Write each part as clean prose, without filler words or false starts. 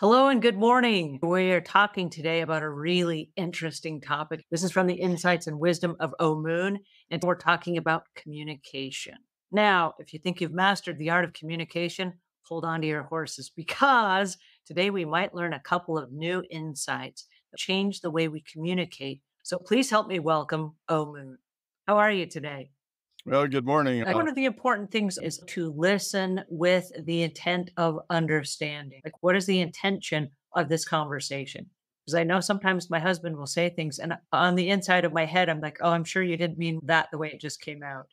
Hello and good morning. We are talking today about a really interesting topic. This is from the Insights and Wisdom of Omuugn, and we're talking about communication. Now, if you think you've mastered the art of communication, hold on to your horses because today we might learn a couple of new insights that change the way we communicate. So please help me welcome Omuugn. How are you today? Well, good morning. One of the important things is to listen with the intent of understanding. Like, what is the intention of this conversation? Because I know sometimes my husband will say things and on the inside of my head, I'm like, oh, I'm sure you didn't mean that the way it just came out.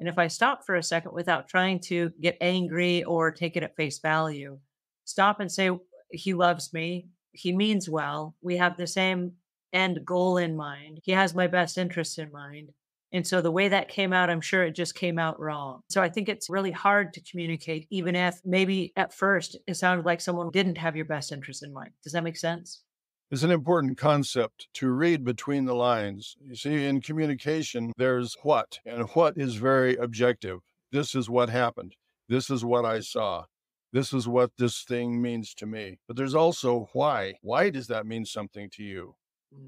And if I stop for a second without trying to get angry or take it at face value, stop and say, he loves me. He means well. We have the same end goal in mind. He has my best interests in mind. And so the way that came out, I'm sure it just came out wrong. So I think it's really hard to communicate, even if maybe at first it sounded like someone didn't have your best interest in mind. Does that make sense? It's an important concept to read between the lines. You see, in communication, there's what, and what is very objective. This is what happened. This is what I saw. This is what this thing means to me. But there's also why. Why does that mean something to you?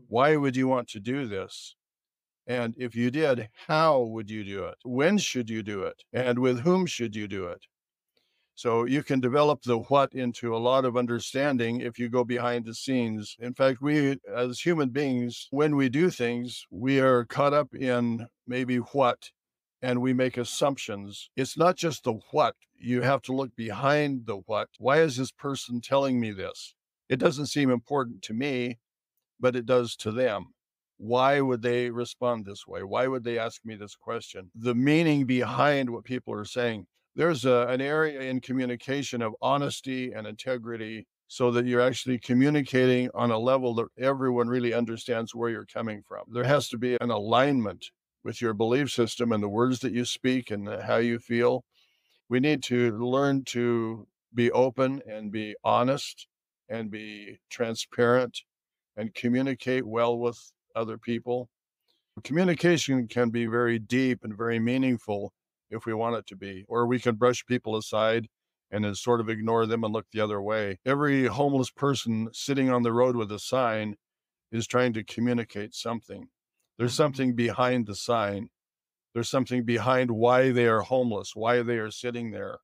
Why would you want to do this? And if you did, how would you do it? When should you do it? And with whom should you do it? So you can develop the what into a lot of understanding if you go behind the scenes. In fact, we as human beings, when we do things, we are caught up in maybe what, and we make assumptions. It's not just the what. You have to look behind the what. Why is this person telling me this? It doesn't seem important to me, but it does to them. Why would they respond this way? Why would they ask me this question? The meaning behind what people are saying. There's an area in communication of honesty and integrity so that you're actually communicating on a level that everyone really understands where you're coming from. There has to be an alignment with your belief system and the words that you speak and how you feel. We need to learn to be open and be honest and be transparent and communicate well with other people. Communication can be very deep and very meaningful if we want it to be, or we can brush people aside and then sort of ignore them and look the other way. Every homeless person sitting on the road with a sign is trying to communicate something. There's something behind the sign. There's something behind why they are homeless, why they are sitting there.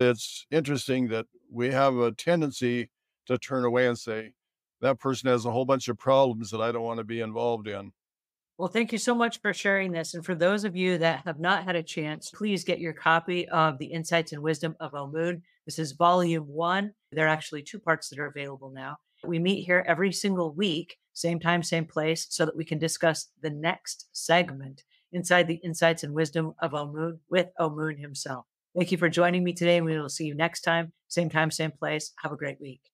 It's interesting that we have a tendency to turn away and say, that person has a whole bunch of problems that I don't want to be involved in. Well, thank you so much for sharing this. And for those of you that have not had a chance, please get your copy of The Insights and Wisdom of Omuugn. This is Volume 1. There are actually 2 parts that are available now. We meet here every single week, same time, same place, so that we can discuss the next segment inside The Insights and Wisdom of Omuugn with Omuugn himself. Thank you for joining me today, and we will see you next time. Same time, same place. Have a great week.